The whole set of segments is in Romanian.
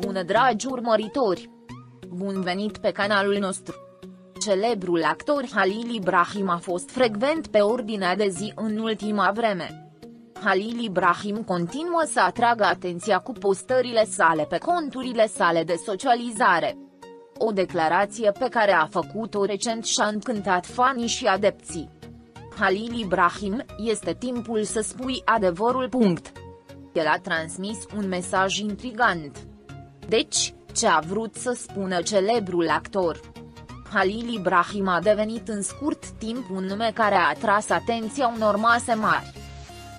Bună, dragi urmăritori! Bun venit pe canalul nostru! Celebrul actor Halil İbrahim a fost frecvent pe ordinea de zi în ultima vreme. Halil İbrahim continuă să atragă atenția cu postările sale pe conturile sale de socializare. O declarație pe care a făcut-o recent și-a încântat fanii și adepții. Halil İbrahim, este timpul să spui adevărul. El a transmis un mesaj intrigant. Deci, ce a vrut să spună celebrul actor? Halil İbrahim a devenit în scurt timp un nume care a atras atenția unor mase mari.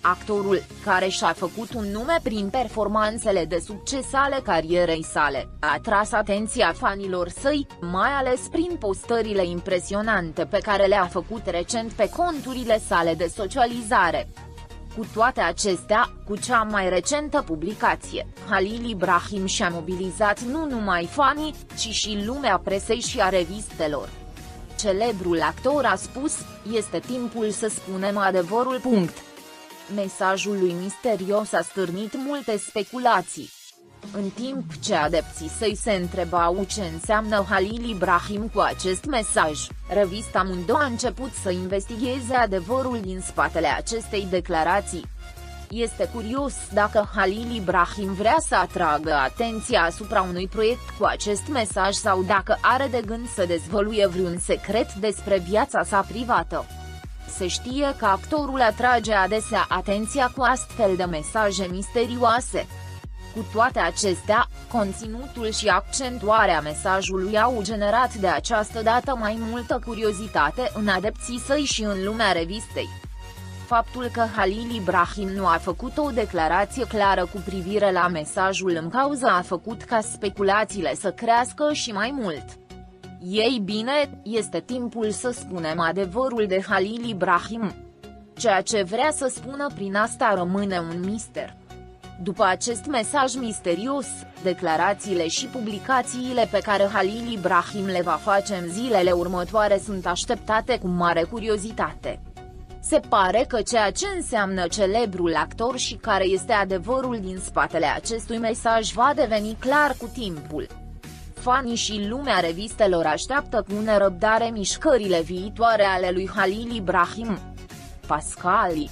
Actorul, care și-a făcut un nume prin performanțele de succes ale carierei sale, a atras atenția fanilor săi, mai ales prin postările impresionante pe care le-a făcut recent pe conturile sale de socializare. Cu toate acestea, cu cea mai recentă publicație, Halil İbrahim și-a mobilizat nu numai fanii, ci și lumea presei și a revistelor. Celebrul actor a spus, este timpul să spunem adevărul. Mesajul lui misterios a stârnit multe speculații. În timp ce adepții săi se întrebau ce înseamnă Halil İbrahim cu acest mesaj, revista Mundo a început să investigheze adevărul din spatele acestei declarații. Este curios dacă Halil İbrahim vrea să atragă atenția asupra unui proiect cu acest mesaj sau dacă are de gând să dezvăluie vreun secret despre viața sa privată. Se știe că actorul atrage adesea atenția cu astfel de mesaje misterioase. Cu toate acestea, conținutul și accentuarea mesajului au generat de această dată mai multă curiozitate în adepții săi și în lumea revistei. Faptul că Halil İbrahim nu a făcut o declarație clară cu privire la mesajul în cauză a făcut ca speculațiile să crească și mai mult. Ei bine, este timpul să spunem adevărul de Halil İbrahim. Ceea ce vrea să spună prin asta rămâne un mister. După acest mesaj misterios, declarațiile și publicațiile pe care Halil İbrahim le va face în zilele următoare sunt așteptate cu mare curiozitate. Se pare că ceea ce înseamnă celebrul actor și care este adevărul din spatele acestui mesaj va deveni clar cu timpul. Fanii și lumea revistelor așteaptă cu nerăbdare mișcările viitoare ale lui Halil İbrahim. Pascali.